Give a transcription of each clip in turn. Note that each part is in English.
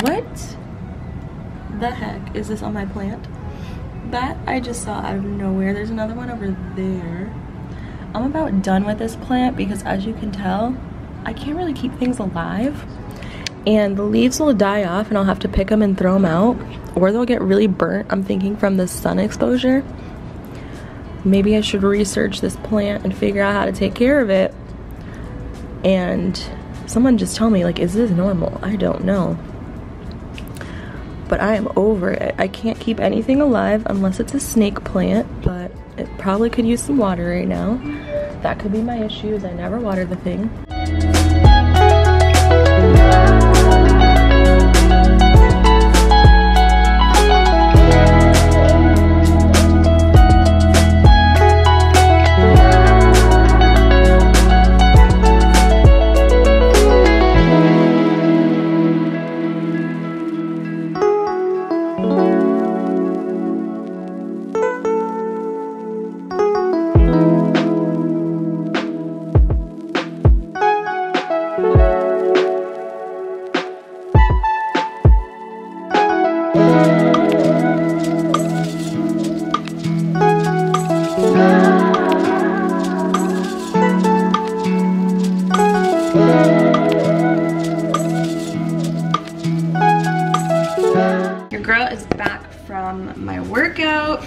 What the heck is this on my plant? That I just saw out of nowhere. There's another one over there. I'm about done with this plant because, as you can tell, I can't really keep things alive. And the leaves will die off and I'll have to pick them and throw them out. Or they'll get really burnt, I'm thinking, from the sun exposure. Maybe I should research this plant and figure out how to take care of it. And someone just tell me, like, is this normal? I don't know. But I am over it. I can't keep anything alive unless it's a snake plant, but it probably could use some water right now. That could be my issue, is I never water the thing.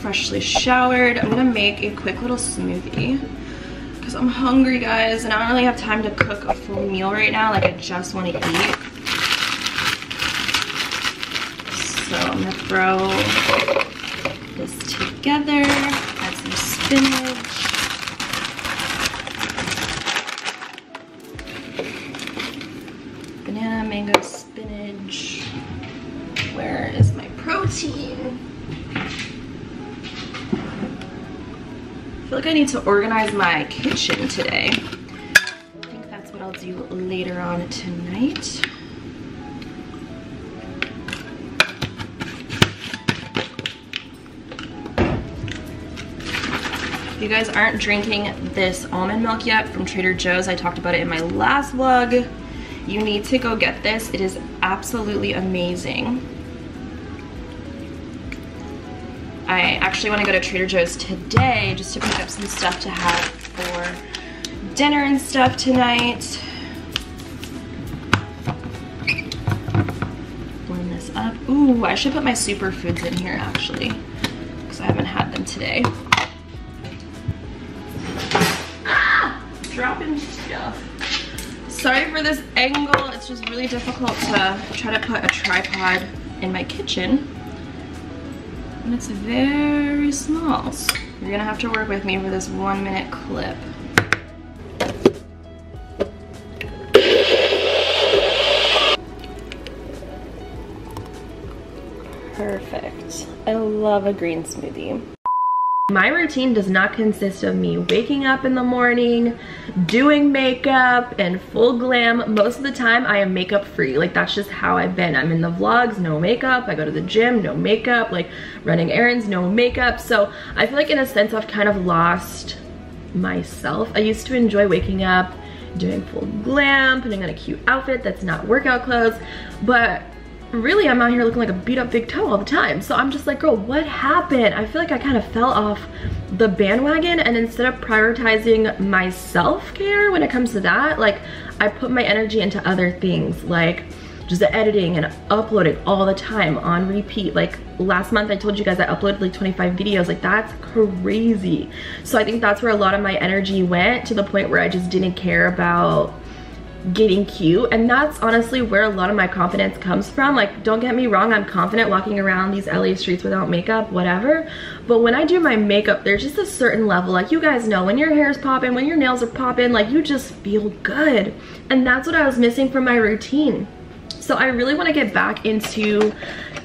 Freshly showered. I'm gonna make a quick little smoothie because I'm hungry, guys, and I don't really have time to cook a full meal right now. Like, I just want to eat. So I'm gonna throw this together, add some spinach, banana, mango, spinach. Where is my protein? I feel like I need to organize my kitchen today. I think that's what I'll do later on tonight. If you guys aren't drinking this almond milk yet from Trader Joe's, I talked about it in my last vlog. You need to go get this. It is absolutely amazing. I actually want to go to Trader Joe's today just to pick up some stuff to have for dinner and stuff tonight. Blend this up. Ooh, I should put my superfoods in here actually because I haven't had them today. Ah! Dropping stuff. Sorry for this angle. It's just really difficult to try to put a tripod in my kitchen. And it's very small. So you're gonna have to work with me for this 1 minute clip. Perfect. I love a green smoothie. My routine does not consist of me waking up in the morning, doing makeup, and full glam. Most of the time, I am makeup free. Like, that's just how I've been. I'm in the vlogs, no makeup. I go to the gym, no makeup. Like, running errands, no makeup. So I feel like in a sense, I've kind of lost myself. I used to enjoy waking up, doing full glam, putting on a cute outfit that's not workout clothes, but really, I'm out here looking like a beat up big toe all the time. So I'm just like, girl, what happened? I feel like I kind of fell off the bandwagon, and instead of prioritizing my self-care when it comes to that, like, I put my energy into other things, like just the editing and uploading all the time on repeat. Like last month I told you guys I uploaded like 25 videos. Like, that's crazy. So I think that's where a lot of my energy went, to the point where I just didn't care about getting cute. And that's honestly where a lot of my confidence comes from. Like, don't get me wrong, I'm confident walking around these LA streets without makeup, whatever, but when I do my makeup, there's just a certain level, like, you guys know, when your hair's popping, when your nails are popping, like, you just feel good. And that's what I was missing from my routine. So I really want to get back into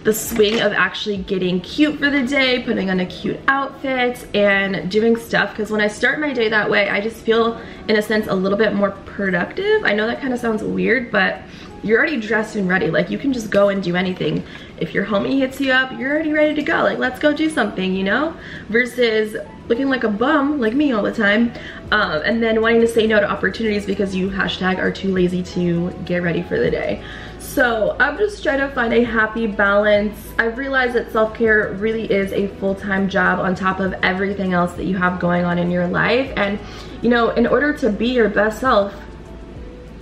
the swing of actually getting cute for the day, putting on a cute outfit and doing stuff, because when I start my day that way, I just feel, in a sense, a little bit more productive. I know that kind of sounds weird, but you're already dressed and ready. Like, you can just go and do anything. If your homie hits you up, you're already ready to go. Like, let's go do something, you know? Versus looking like a bum like me all the time, and then wanting to say no to opportunities because you hashtag are too lazy to get ready for the day. So I'm just trying to find a happy balance. I've realized that self-care really is a full-time job on top of everything else that you have going on in your life. And you know, in order to be your best self,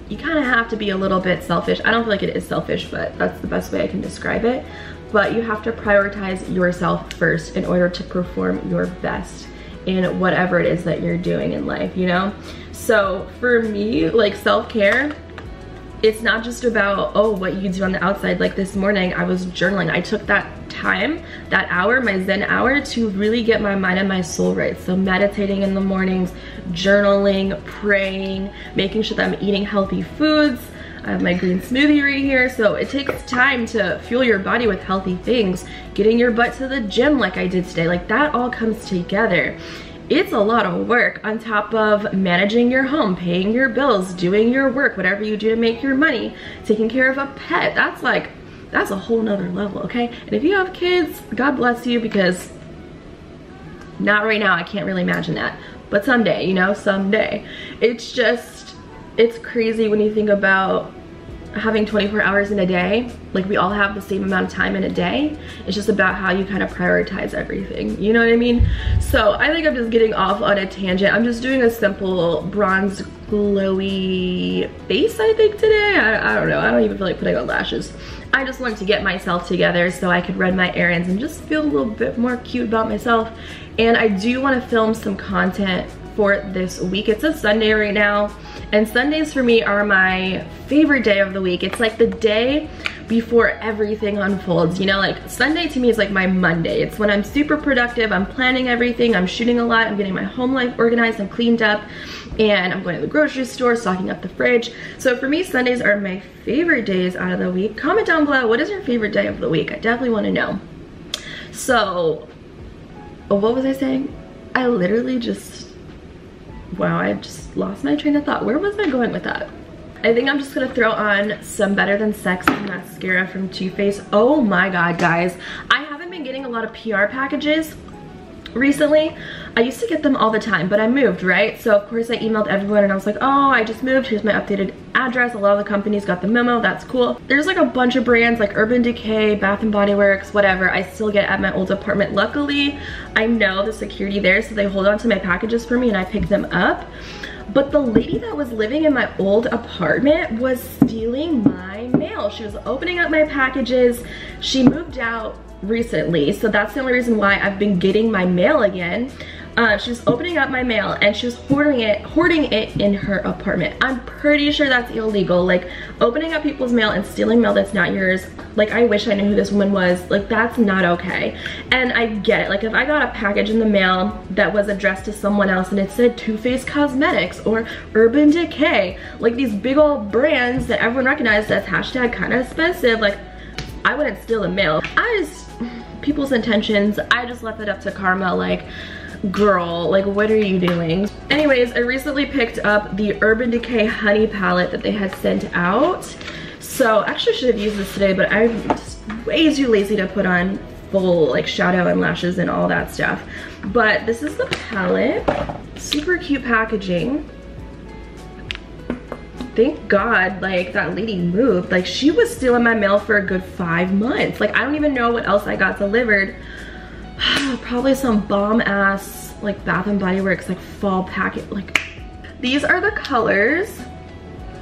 you kind of have to be a little bit selfish. I don't feel like it is selfish, but that's the best way I can describe it. But you have to prioritize yourself first in order to perform your best in whatever it is that you're doing in life, you know? So for me, like, self-care, it's not just about, oh, what you do on the outside. Like this morning, I was journaling. I took that time, that hour, my zen hour, to really get my mind and my soul right. So meditating in the mornings, journaling, praying, making sure that I'm eating healthy foods. I have my green smoothie right here. So it takes time to fuel your body with healthy things. Getting your butt to the gym like I did today, like that all comes together. It's a lot of work on top of managing your home, paying your bills, doing your work, whatever you do to make your money, taking care of a pet. That's like, that's a whole nother level, okay? And if you have kids, God bless you, because not right now, I can't really imagine that. But someday, you know, someday. It's just, it's crazy when you think about having 24 hours in a day. Like, we all have the same amount of time in a day. It's just about how you kind of prioritize everything, you know what I mean? So I think I'm just getting off on a tangent. I'm just doing a simple bronze glowy face, I think, today. I don't know, I don't even feel like putting on lashes. I just wanted to get myself together so I could run my errands and just feel a little bit more cute about myself. And I do want to film some content for this week. It's a Sunday right now, and Sundays for me are my favorite day of the week. It's like the day before everything unfolds, you know? Like, Sunday to me is like my Monday. It's when I'm super productive, I'm planning everything, I'm shooting a lot, I'm getting my home life organized and cleaned up, and I'm going to the grocery store, stocking up the fridge. So for me, Sundays are my favorite days out of the week. Comment down below, what is your favorite day of the week? I definitely want to know. So, what was I saying? I literally just, wow, I just lost my train of thought. Where was I going with that? I think I'm just gonna throw on some Better Than Sex mascara from Too Faced. Oh my God, guys. I haven't been getting a lot of PR packages recently. I used to get them all the time, but I moved, right? So of course I emailed everyone and I was like, oh, I just moved, here's my updated address. A lot of the companies got the memo, that's cool. There's like a bunch of brands like Urban Decay, Bath and Body Works, whatever, I still get at my old apartment. Luckily, I know the security there, so they hold on to my packages for me and I pick them up. But the lady that was living in my old apartment was stealing my mail. She was opening up my packages. She moved out recently, so that's the only reason why I've been getting my mail again. She was opening up my mail and she was hoarding it in her apartment. I'm pretty sure that's illegal. Like, opening up people's mail and stealing mail that's not yours. Like, I wish I knew who this woman was. Like, that's not okay. And I get it. Like, if I got a package in the mail that was addressed to someone else and it said Too Faced Cosmetics or Urban Decay, like these big old brands that everyone recognized as hashtag kind of expensive, like, I wouldn't steal the mail. I just, people's intentions, I just left it up to karma. Like, girl, like, what are you doing? Anyways, I recently picked up the Urban Decay Honey palette that they had sent out. So actually should have used this today, but I'm just way too lazy to put on full like shadow and lashes and all that stuff. But this is the palette, super cute packaging. Thank God, like, that lady moved. Like, she was stealing my mail for a good 5 months. Like, I don't even know what else I got delivered. Probably some bomb ass like Bath and Body Works like fall packet. Like, these are the colors.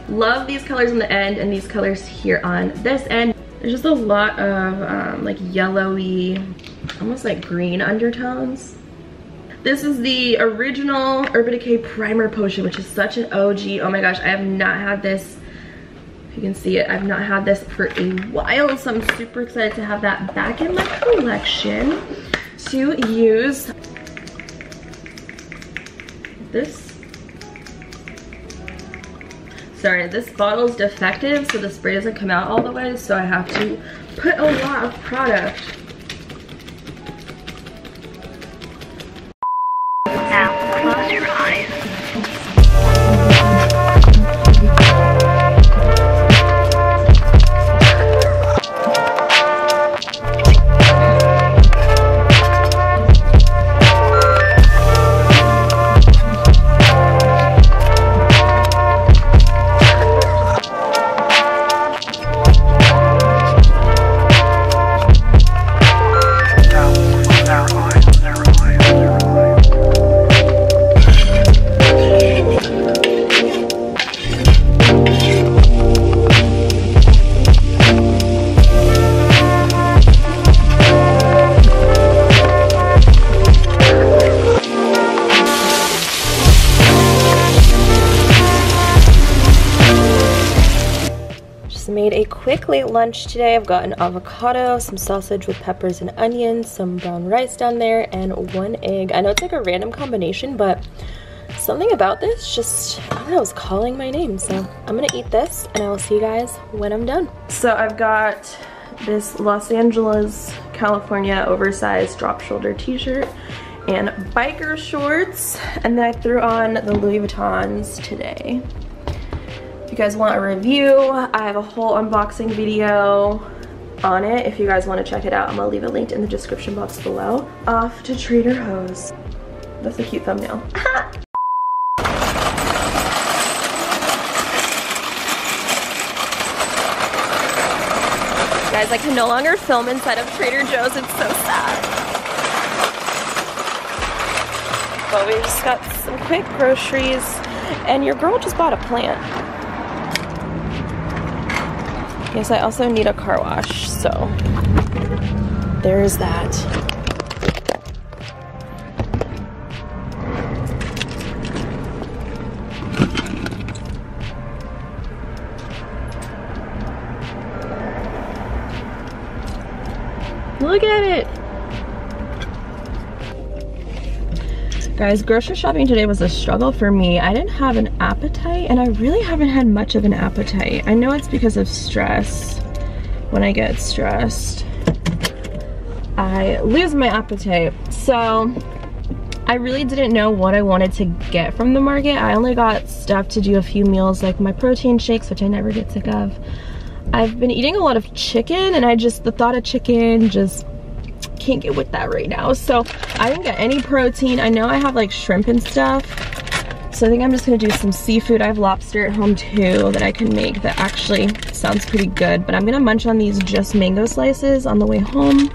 Love these colors on the end and these colors here on this end. There's just a lot of like yellowy, almost like green undertones. This is the original Urban Decay Primer Potion, which is such an OG. Oh my gosh, I have not had this. If you can see it, I've not had this for a while, so I'm super excited to have that back in my collection to use. This, sorry, this bottle's defective, so the spray doesn't come out all the way, so I have to put a lot of product. made a quick late lunch today. I've got an avocado, some sausage with peppers and onions, some brown rice down there, and one egg. I know it's like a random combination, but something about this just, I don't know, it's calling my name. So I'm gonna eat this and I will see you guys when I'm done. So I've got this Los Angeles, California oversized drop shoulder t-shirt and biker shorts, and then I threw on the Louis Vuittons today. If you guys want a review, I have a whole unboxing video on it. If you guys want to check it out, I'm gonna leave a link in the description box below. Off to Trader Joe's. That's a cute thumbnail. Guys, I can no longer film inside of Trader Joe's. It's so sad. But we just got some quick groceries, and your girl just bought a plant. Yes, I also need a car wash, so there's that. Look at it! Guys, grocery shopping today was a struggle for me. I didn't have an appetite, and I really haven't had much of an appetite. I know it's because of stress. When I get stressed, I lose my appetite. So I really didn't know what I wanted to get from the market. I only got stuff to do a few meals, like my protein shakes, which I never get sick of. I've been eating a lot of chicken, and I just, the thought of chicken just can't get with that right now. So I didn't get any protein. I know I have like shrimp and stuff, so I think I'm just gonna do some seafood. I have lobster at home too that I can make that actually sounds pretty good, but I'm gonna munch on these just mango slices on the way home.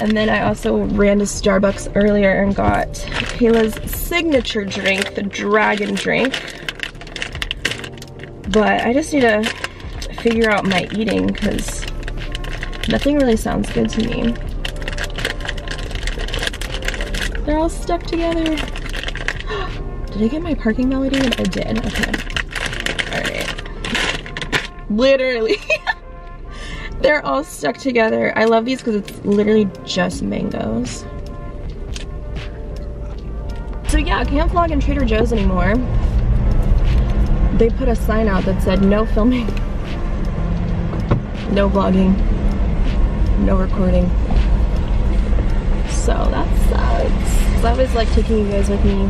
And then I also ran to Starbucks earlier and got Kayla's signature drink, the dragon drink. But I just need to figure out my eating, because nothing really sounds good to me. They're all stuck together. Did I get my parking validated? I did, okay. All right. Literally. They're all stuck together. I love these because it's literally just mangoes. So yeah, I can't vlog in Trader Joe's anymore. They put a sign out that said no filming, no vlogging, no recording. So that sucks. I always like taking you guys with me.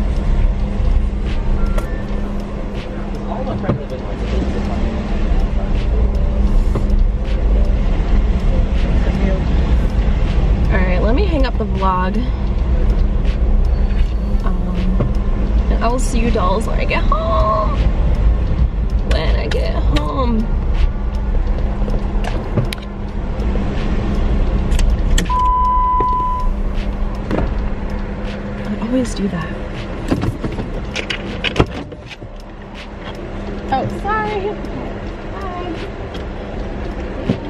Alright, let me hang up the vlog. And I will see you dolls when I get home. When I get home. Always do that. Oh, sorry. Hi.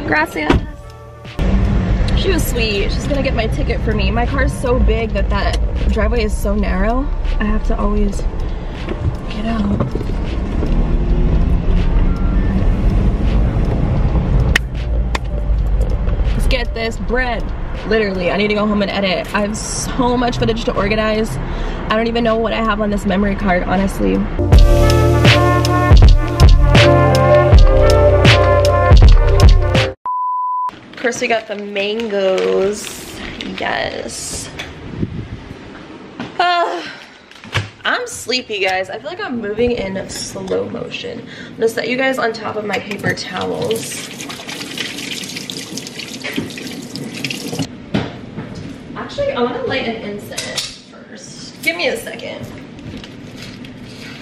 Gracias. She was sweet. She's gonna get my ticket for me. My car's so big that driveway is so narrow. I have to always get out. Let's get this bread. Literally, I need to go home and edit. I have so much footage to organize. I don't even know what I have on this memory card, honestly. Of course, we got the mangoes. Yes. I'm sleepy, guys. I feel like I'm moving in slow motion. I'm gonna set you guys on top of my paper towels. I want to light an incense first. Give me a second.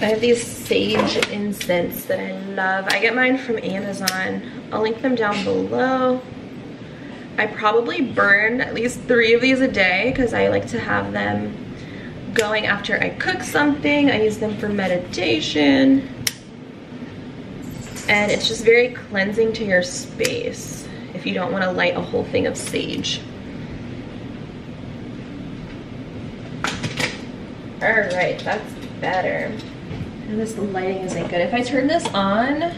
I have these sage incense that I love. I get mine from Amazon. I'll link them down below. I probably burn at least 3 of these a day because I like to have them going after I cook something. I use them for meditation. And it's just very cleansing to your space if you don't want to light a whole thing of sage. All right, that's better. And this lighting isn't good. If I turn this on,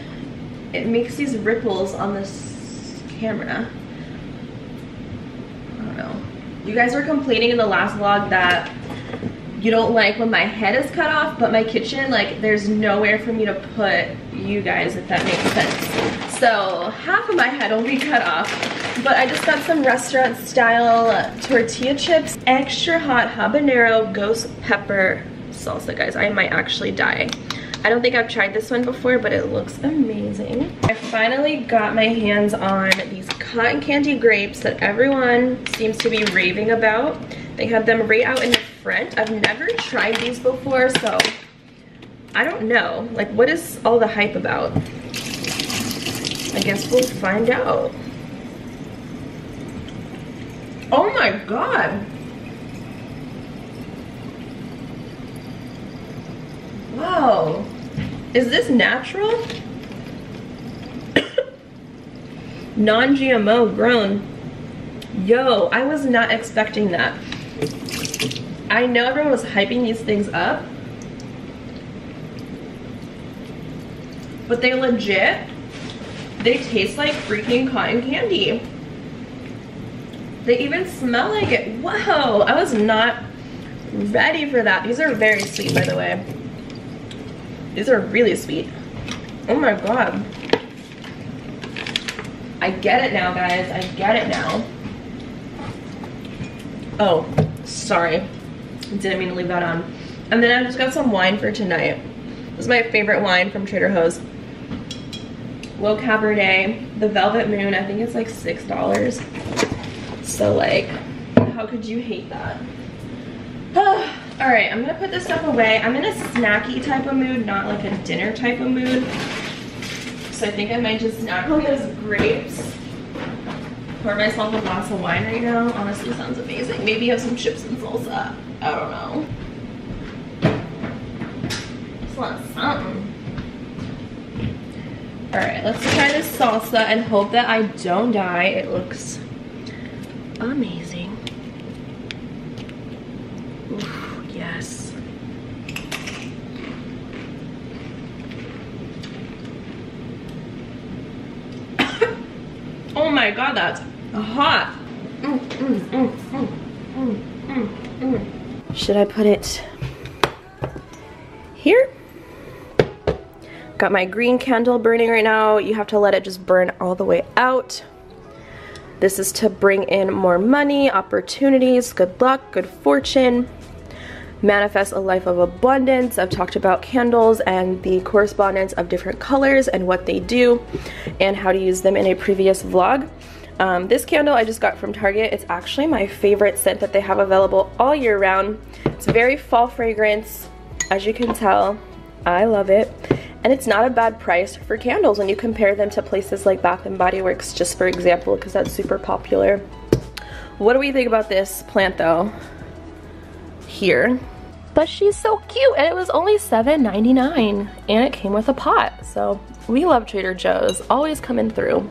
it makes these ripples on this camera. I don't know. You guys were complaining in the last vlog that you don't like when my head is cut off, but my kitchen, like, there's nowhere for me to put you guys, if that makes sense. So half of my head will be cut off, but I just got some restaurant style tortilla chips, extra hot habanero ghost pepper salsa. Guys, I might actually die. I don't think I've tried this one before, but it looks amazing. I finally got my hands on these cotton candy grapes that everyone seems to be raving about. They had them right out in the front. I've never tried these before, so I don't know. Like, what is all the hype about? I guess we'll find out. Oh my god! Wow, is this natural? Non-GMO grown. Yo, I was not expecting that. I know everyone was hyping these things up, but they legit, they taste like freaking cotton candy. They even smell like it. Whoa, I was not ready for that. These are very sweet, by the way. These are really sweet. Oh my god. I get it now, guys. I get it now. Oh, sorry. Didn't mean to leave that on. And then I just got some wine for tonight. This is my favorite wine from Trader Joe's. Low Cabernet, the Velvet Moon. I think it's like $6. So, like, how could you hate that? All right, I'm gonna put this stuff away. I'm in a snacky type of mood, not like a dinner type of mood. So I think I might just snack on those grapes. Pour myself a glass of wine right now. Honestly, sounds amazing. Maybe have some chips and salsa. I don't know. Just want something. All right, let's try this salsa and hope that I don't die. It looks amazing. Oof. Yes. Oh my god, that's hot. Should I put it here? Got my green candle burning right now. You have to let it just burn all the way out. This is to bring in more money, opportunities, good luck, good fortune. Manifest a life of abundance. I've talked about candles and the correspondence of different colors and what they do and how to use them in a previous vlog. This candle I just got from Target. It's actually my favorite scent that they have available all year round. It's very fall fragrance. As you can tell, I love it. And it's not a bad price for candles when you compare them to places like Bath and Body Works, just for example, because that's super popular. What do we think about this plant though? Here, but she's so cute, and it was only $7.99 and it came with a pot. So we love Trader Joe's, always coming through.